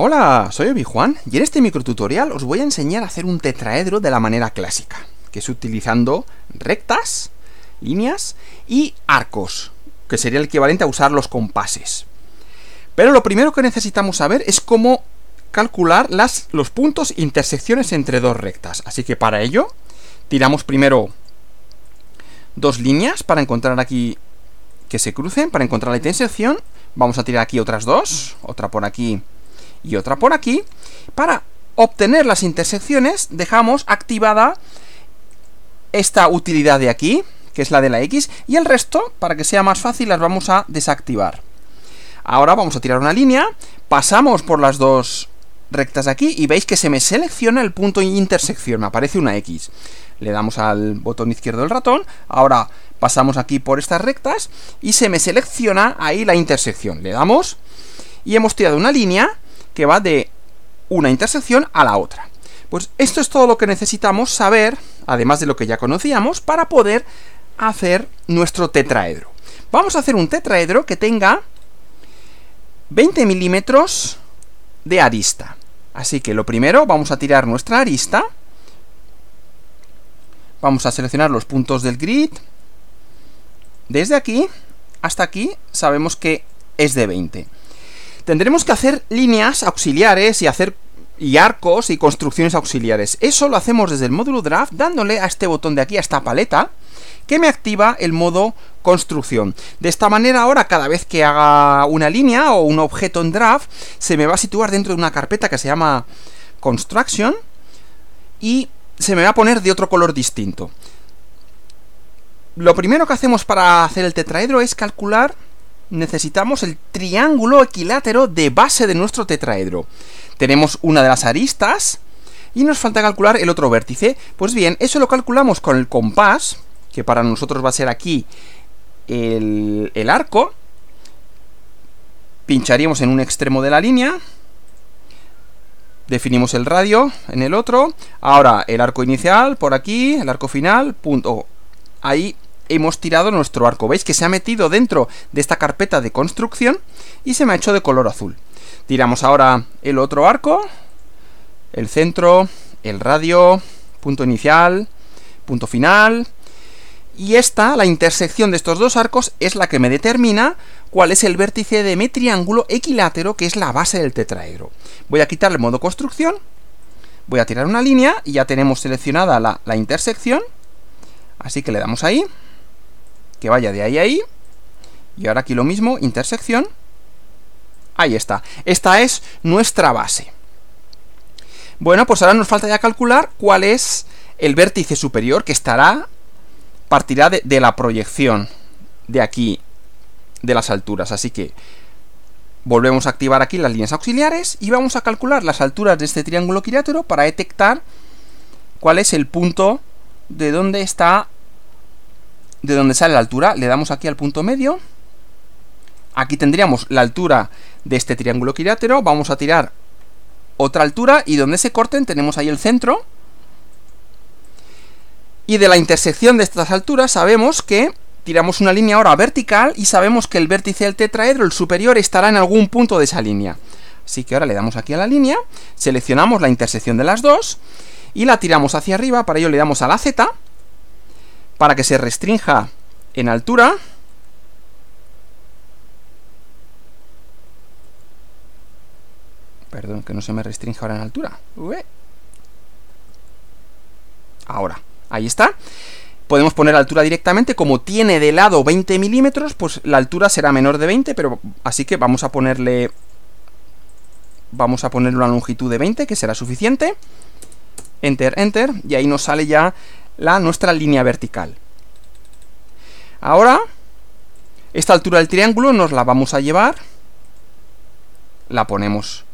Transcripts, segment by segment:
Hola, soy Obijuan y en este microtutorial os voy a enseñar a hacer un tetraedro de la manera clásica, que es utilizando rectas, líneas y arcos, que sería el equivalente a usar los compases. Pero lo primero que necesitamos saber es cómo calcular los puntos e intersecciones entre dos rectas. Así que para ello, tiramos primero dos líneas para encontrar aquí que se crucen, para encontrar la intersección. Vamos a tirar aquí otras dos, otra por aquí y otra por aquí. Para obtener las intersecciones, dejamos activada esta utilidad de aquí, que es la de la X, y el resto, para que sea más fácil, las vamos a desactivar. Ahora vamos a tirar una línea, pasamos por las dos rectas aquí y veis que se me selecciona el punto de intersección, me aparece una X. Le damos al botón izquierdo del ratón, ahora pasamos aquí por estas rectas y se me selecciona ahí la intersección. Le damos y hemos tirado una línea que va de una intersección a la otra. Pues esto es todo lo que necesitamos saber, además de lo que ya conocíamos, para poder hacer nuestro tetraedro. Vamos a hacer un tetraedro que tenga 20 milímetros de arista. Así que lo primero, vamos a tirar nuestra arista. Vamos a seleccionar los puntos del grid. Desde aquí hasta aquí sabemos que es de 20. Tendremos que hacer líneas auxiliares y arcos y construcciones auxiliares. Eso lo hacemos desde el módulo Draft, dándole a este botón de aquí, a esta paleta, que me activa el modo construcción. De esta manera ahora, cada vez que haga una línea o un objeto en Draft, se me va a situar dentro de una carpeta que se llama Construction y se me va a poner de otro color distinto. Lo primero que hacemos para hacer el tetraedro es calcular. Necesitamos el triángulo equilátero de base de nuestro tetraedro. Tenemos una de las aristas y nos falta calcular el otro vértice. Pues bien, eso lo calculamos con el compás, que para nosotros va a ser aquí el arco. Pincharíamos en un extremo de la línea, definimos el radio en el otro. Ahora el arco inicial por aquí, el arco final, punto. Ahí hemos tirado nuestro arco. Veis que se ha metido dentro de esta carpeta de construcción y se me ha hecho de color azul. Tiramos ahora el otro arco, el centro, el radio, punto inicial, punto final. Y esta, la intersección de estos dos arcos, es la que me determina cuál es el vértice de mi triángulo equilátero, que es la base del tetraedro. Voy a quitar el modo construcción, voy a tirar una línea y ya tenemos seleccionada la intersección. Así que le damos ahí, que vaya de ahí a ahí. Y ahora aquí lo mismo, intersección. Ahí está. Esta es nuestra base. Bueno, pues ahora nos falta ya calcular cuál es el vértice superior que estará... Partirá de la proyección de aquí, de las alturas. Así que volvemos a activar aquí las líneas auxiliares y vamos a calcular las alturas de este triángulo equilátero para detectar cuál es el punto de donde está, de donde sale la altura. Le damos aquí al punto medio. Aquí tendríamos la altura de este triángulo equilátero. Vamos a tirar otra altura y donde se corten tenemos ahí el centro. Y de la intersección de estas alturas sabemos que tiramos una línea ahora vertical y sabemos que el vértice del tetraedro, el superior, estará en algún punto de esa línea. Así que ahora le damos aquí a la línea, seleccionamos la intersección de las dos y la tiramos hacia arriba. Para ello le damos a la Z para que se restrinja en altura. Perdón, que no se me restrinja ahora en altura. Ahora. Ahí está. Podemos poner la altura directamente. Como tiene de lado 20 milímetros, pues la altura será menor de 20, pero así que vamos a ponerle... Vamos a ponerle una longitud de 20, que será suficiente. Enter, enter. Y ahí nos sale ya nuestra línea vertical. Ahora, esta altura del triángulo nos la vamos a llevar. La ponemos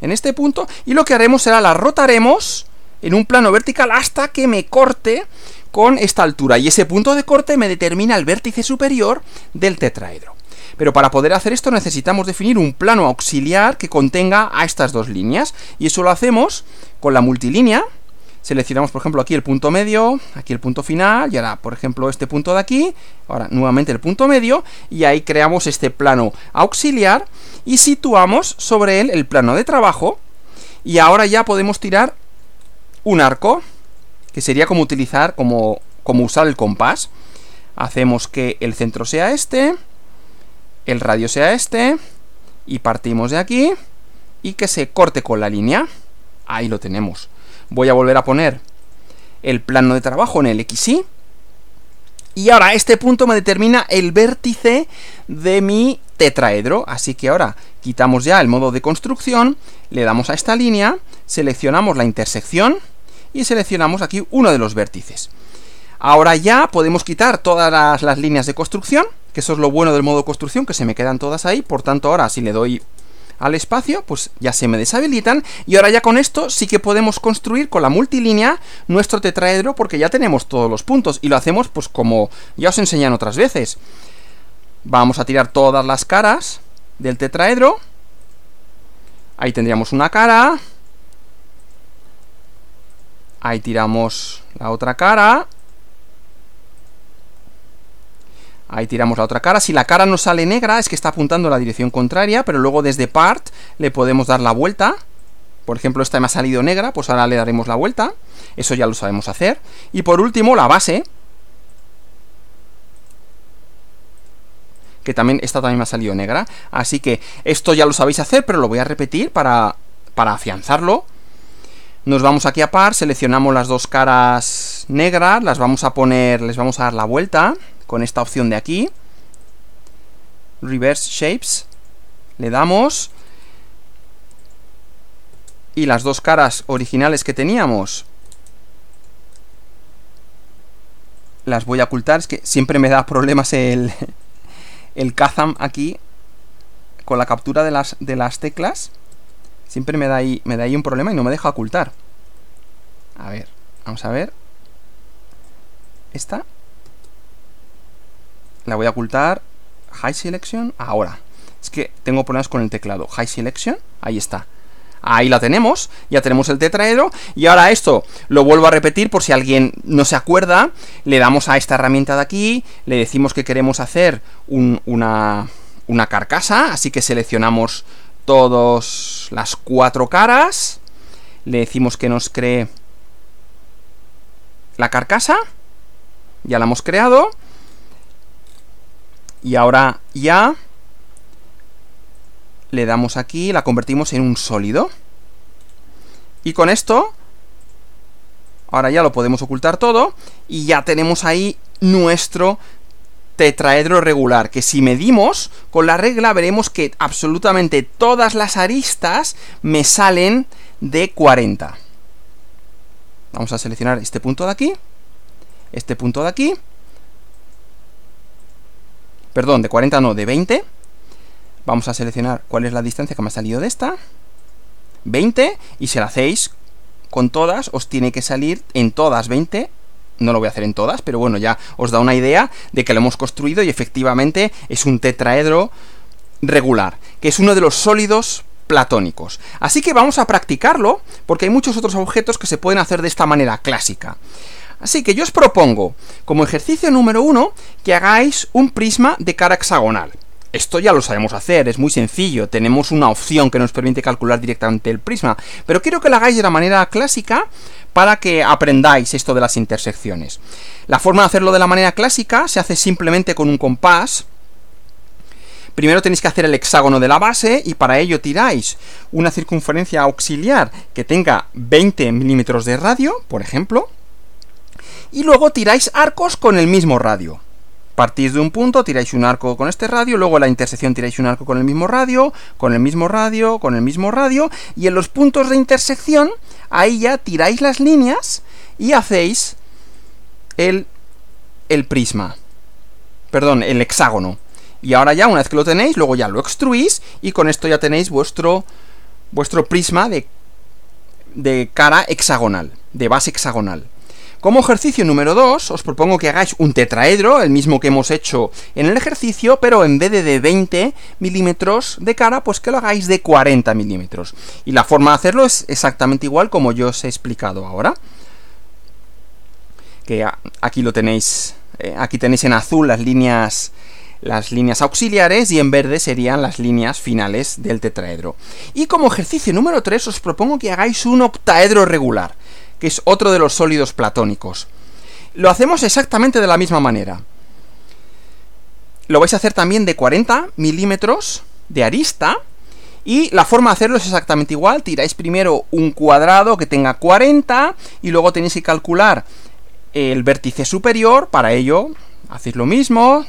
en este punto. Y lo que haremos será la rotaremos en un plano vertical hasta que me corte con esta altura, y ese punto de corte me determina el vértice superior del tetraedro. Pero para poder hacer esto necesitamos definir un plano auxiliar que contenga a estas dos líneas, y eso lo hacemos con la multilínea. seleccionamos, por ejemplo, aquí el punto medio, aquí el punto final, y ahora, por ejemplo, este punto de aquí, ahora nuevamente el punto medio, y ahí creamos este plano auxiliar y situamos sobre él el plano de trabajo, y ahora ya podemos tirar un arco, que sería como utilizar, como usar el compás. Hacemos que el centro sea este, el radio sea este, y partimos de aquí, y que se corte con la línea. Ahí lo tenemos. Voy a volver a poner el plano de trabajo en el XY. Y ahora este punto me determina el vértice de mi tetraedro. Así que ahora quitamos ya el modo de construcción, le damos a esta línea, seleccionamos la intersección y seleccionamos aquí uno de los vértices. Ahora ya podemos quitar todas las líneas de construcción, que eso es lo bueno del modo construcción, que se me quedan todas ahí. Por tanto, ahora si le doy al espacio, pues ya se me deshabilitan, y ahora ya con esto sí que podemos construir con la multilínea nuestro tetraedro, porque ya tenemos todos los puntos, y lo hacemos pues como ya os enseñan otras veces. Vamos a tirar todas las caras del tetraedro. Ahí tendríamos una cara, ahí tiramos la otra cara, ahí tiramos la otra cara. Si la cara nos sale negra es que está apuntando en la dirección contraria, pero luego desde Part le podemos dar la vuelta. Por ejemplo, esta me ha salido negra, pues ahora le daremos la vuelta. Eso ya lo sabemos hacer. Y por último, la base, que también, esta también me ha salido negra. Así que esto ya lo sabéis hacer, pero lo voy a repetir para afianzarlo. Nos vamos aquí a Part, seleccionamos las dos caras negras, las vamos a poner, les vamos a dar la vuelta con esta opción de aquí, Reverse Shapes, le damos, y las dos caras originales que teníamos las voy a ocultar. Es que siempre me da problemas el Kazam aquí con la captura de las teclas, siempre me da ahí un problema y no me deja ocultar. A ver, vamos a ver, esta la voy a ocultar, High Selection, ahora, es que tengo problemas con el teclado, High Selection, ahí está, ahí la tenemos, ya tenemos el tetraedro. Y ahora esto lo vuelvo a repetir por si alguien no se acuerda, le damos a esta herramienta de aquí, le decimos que queremos hacer una carcasa, así que seleccionamos todas las cuatro caras, le decimos que nos cree la carcasa, ya la hemos creado. Y ahora ya le damos aquí, la convertimos en un sólido. Y con esto, ahora ya lo podemos ocultar todo. Y ya tenemos ahí nuestro tetraedro regular, que si medimos con la regla veremos que absolutamente todas las aristas me salen de 40. Vamos a seleccionar este punto de aquí, este punto de aquí. Perdón, de 40 no, de 20. Vamos a seleccionar cuál es la distancia que me ha salido de esta. 20. Y si la hacéis con todas, os tiene que salir en todas 20. No lo voy a hacer en todas, pero bueno, ya os da una idea de que lo hemos construido y efectivamente es un tetraedro regular, que es uno de los sólidos platónicos. Así que vamos a practicarlo, porque hay muchos otros objetos que se pueden hacer de esta manera clásica. Así que yo os propongo, como ejercicio número 1, que hagáis un prisma de cara hexagonal. Esto ya lo sabemos hacer, es muy sencillo, tenemos una opción que nos permite calcular directamente el prisma, pero quiero que lo hagáis de la manera clásica para que aprendáis esto de las intersecciones. La forma de hacerlo de la manera clásica se hace simplemente con un compás. Primero tenéis que hacer el hexágono de la base y para ello tiráis una circunferencia auxiliar que tenga 20 milímetros de radio, por ejemplo. Y luego tiráis arcos con el mismo radio. Partís de un punto, tiráis un arco con este radio, luego en la intersección tiráis un arco con el mismo radio, con el mismo radio, con el mismo radio, y en los puntos de intersección, ahí ya tiráis las líneas y hacéis el prisma. Perdón, el hexágono. Y ahora ya, una vez que lo tenéis, luego ya lo extruís, y con esto ya tenéis vuestro prisma de cara hexagonal, de base hexagonal. Como ejercicio número 2, os propongo que hagáis un tetraedro, el mismo que hemos hecho en el ejercicio, pero en vez de 20 milímetros de cara, pues que lo hagáis de 40 milímetros. Y la forma de hacerlo es exactamente igual como yo os he explicado ahora. que aquí lo tenéis, aquí tenéis en azul las líneas auxiliares y en verde serían las líneas finales del tetraedro. Y como ejercicio número 3 os propongo que hagáis un octaedro regular, que es otro de los sólidos platónicos. Lo hacemos exactamente de la misma manera. Lo vais a hacer también de 40 milímetros de arista y la forma de hacerlo es exactamente igual. Tiráis primero un cuadrado que tenga 40 y luego tenéis que calcular el vértice superior. Para ello hacéis lo mismo.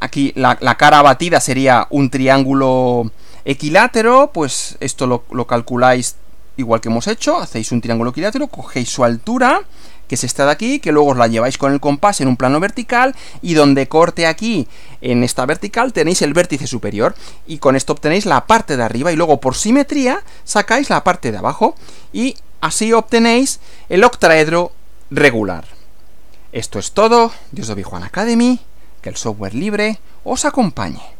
Aquí la cara abatida sería un triángulo equilátero, pues esto lo calculáis igual que hemos hecho. Hacéis un triángulo equilátero, cogéis su altura, que es esta de aquí, que luego os la lleváis con el compás en un plano vertical, y donde corte aquí, en esta vertical, tenéis el vértice superior, y con esto obtenéis la parte de arriba, y luego por simetría sacáis la parte de abajo, y así obtenéis el octaedro regular. Esto es todo, desde Obijuan Academy. Que el software libre os acompañe.